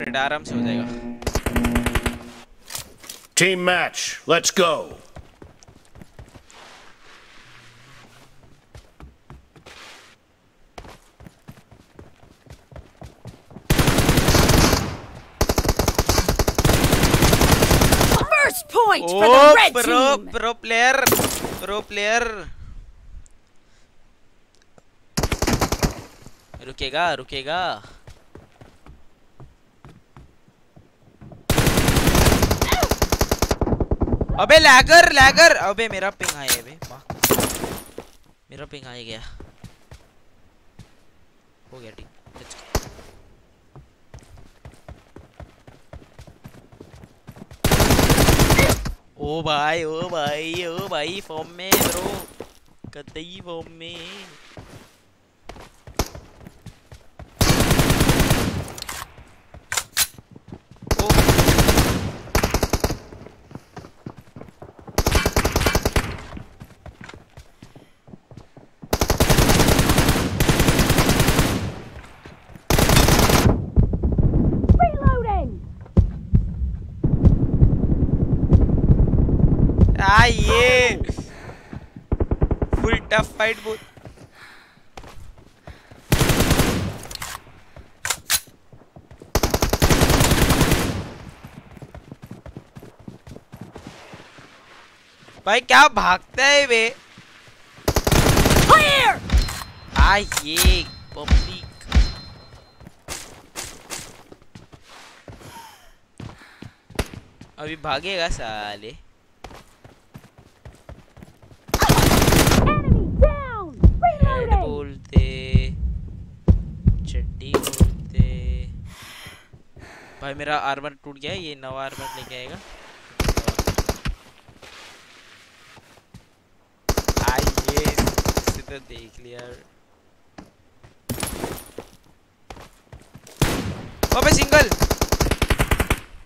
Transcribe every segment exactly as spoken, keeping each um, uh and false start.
Minute आराम से हो जाएगा। Team match, let's go. First point for the red team. Pro pro player, pro player. रुकेगा रुकेगा अबे लैगर लैगर अबे मेरा पिंग हाई है बे, मेरा पिंग हाई गया हो गया ठीक। ओ भाई ओ भाई ओ भाई फॉर्म में ब्रो, कतई फॉर्म में। आ ये फुल टफ फाइट बोल। भाई क्या भागता है वे। आ ये पब्लिक अभी भागेगा साले। भाई मेरा आर्मर टूट गया है, ये नवा आर्मर लेके आएगा। आइए सीधा देख लिया। अबे सिंगल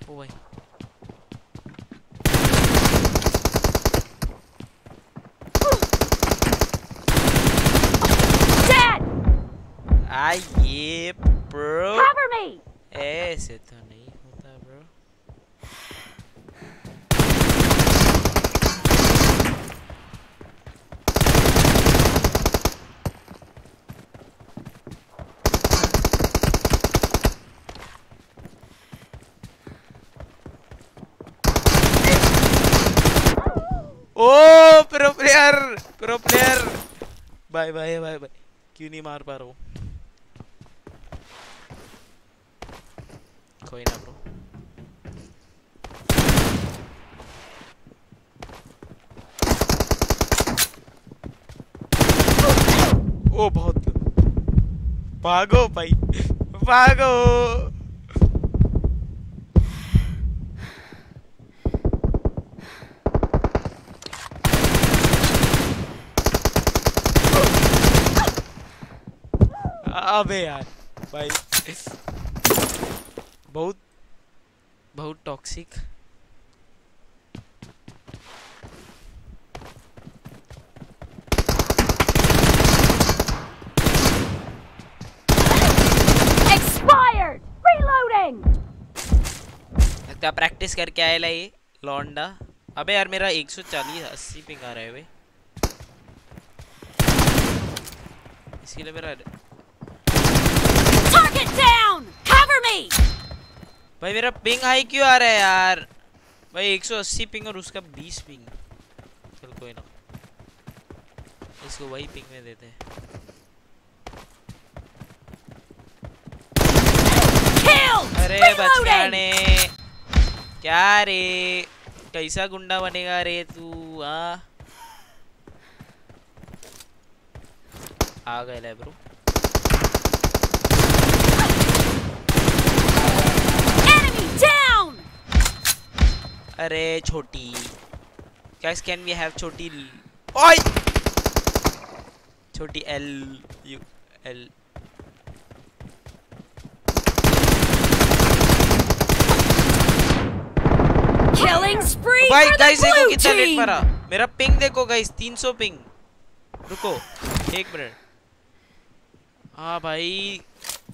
ओ भाई आइए ब्रो, ऐसे तो नहीं होता ब्रो। ओ pro player pro player bye bye bye bye. क्यों नहीं मार पा रहा हूँ, कोई ना ब्रो। ओ बहुत भागो भाई भागो। अबे यार भाई बहुत बहुत टॉक्सिक। Expired reloading. लगता है प्रैक्टिस करके आया ला ये लौंडा। अबे यार मेरा एक सौ चालीस अस्सी पिंग आ रहा है भाई, इसके लिए मेरा टारगेट डाउन कवर मी। भाई मेरा पिंग हाई क्यों आ रहा है यार भाई, एक सौ अस्सी पिंग और उसका बीस पिंग। चल कोई ना, इसको वही पिंग में देते हैं। अरे बच्चा ने क्या रे, कैसा गुंडा बनेगा रे तू। हाँ आ गए ले ब्रो। अरे छोटी गाइस, कैन वी हैव छोटी ओए छोटी L U L. Killing spree. भाई गाइस देखो कितना लेट मारा, मेरा पिंग देखो गाइस तीन सौ पिंग। रुको एक मिनट। हाँ भाई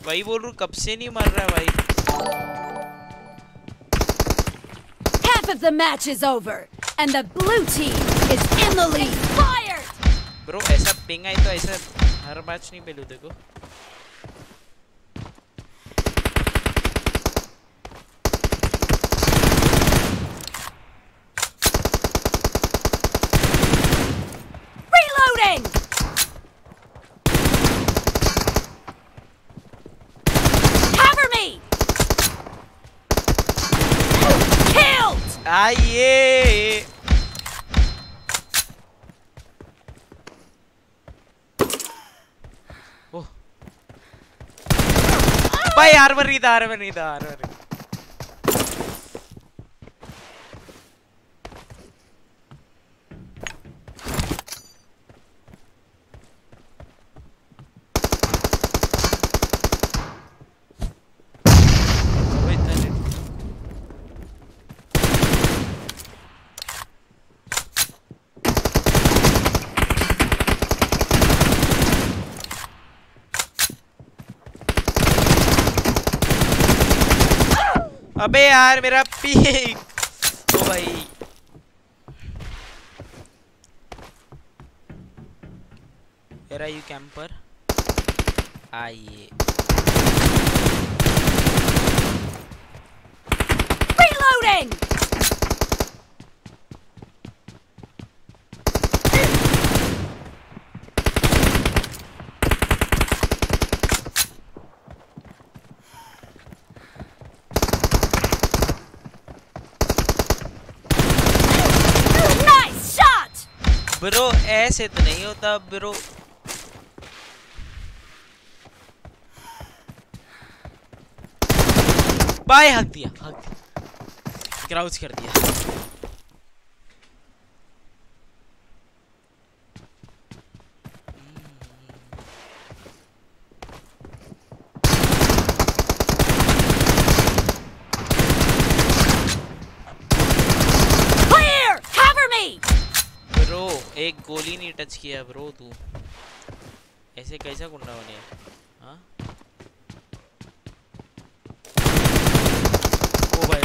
भाई बोल रहा हूँ कब से नहीं मर रहा है भाई। Half of the match is over, and the blue team is in the lead. Fire! Bro, ऐसा पिंगा ही तो ऐसा हर match नहीं मिलू देखो. Ay, yeah. Oh. Bhai armor nahi tha, armor nahi tha, armor nahi. अबे यार मेरा पीक ओ भाई Where are you camper? आइए Reloading ब्रो ऐसे तो नहीं होता ब्रो बाय हक दिया हक दिया ग्राउज कर दिया एक गोली नहीं टच किया ब्रो तू ऐसे कैसा गुंडा बने हां ओ भाई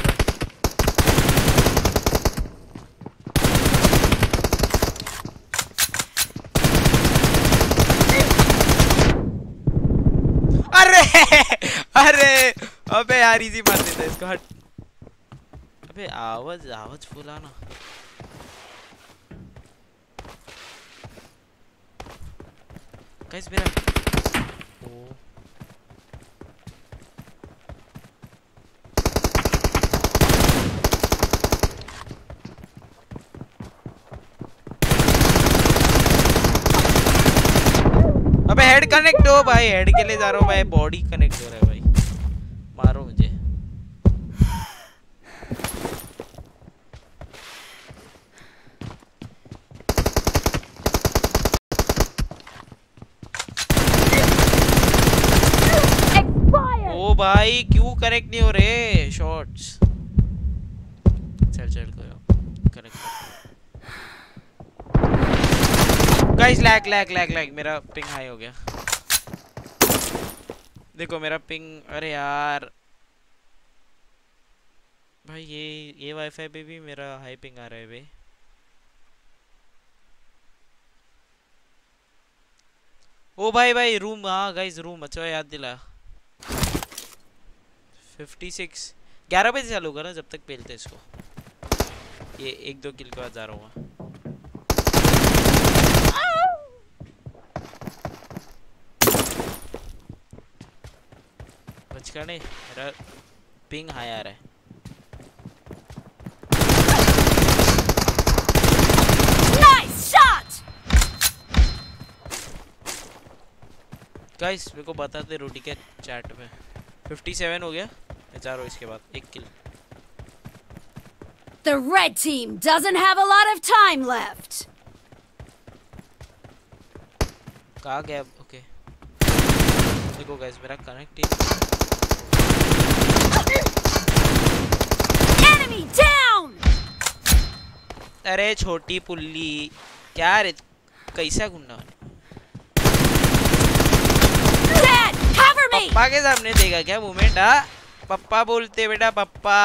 अरे अरे अबे यार इजी मार देता इसको हट अबे आवाज आवाज फुल आना Guys, wait up. Oh. अबे head connect हो भाई head के लिए जा रहा हूँ भाई body connect हो रहा है भाई मारो मुझे भाई क्यों कनेक्ट नहीं हो रहे शॉट्स चल चल करो connect guys lag lag lag lag मेरा पिंग हाई हो गया देखो मेरा पिंग अरे यार भाई ये ये वाईफाई पे भी मेरा हाई पिंग आ रहा है भाई ओ भाई भाई रूम हां गाइस रूम अच्छा याद दिला छप्पन ग्यारह बजे चालू करो जब तक पेलते इसको ये एक दो किल के बाद जा रहा हूँ बचकाने मेरा पिंग हाई आ रहा है गाइस मेरे को बताते रोटी के चैट में सत्तावन हो गया चारों इसके बाद एक किल The red team doesn't have a lot of time left. कहाँ गया ओके देखो guys मेरा कनेक्ट है Enemy down. अरे छोटी पुल्ली क्या रे कैसा गुंडा पप्पा के सामने देगा क्या मूवमेंट आ पप्पा बोलते बेटा पप्पा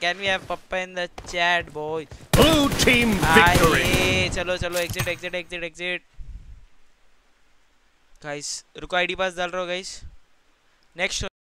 Can we have Papa in the chat, boys? Blue team victory. Aye, chalo chalo, exit exit exit exit. Guys, रुको I D pass डाल रहा हूँ guys. Next